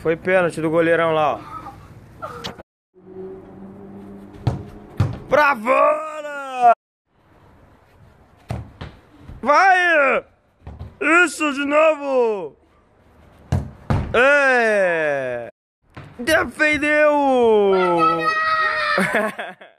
Foi pênalti, do goleirão lá, ó. Bravura! Vai! Isso de novo! É! Defendeu!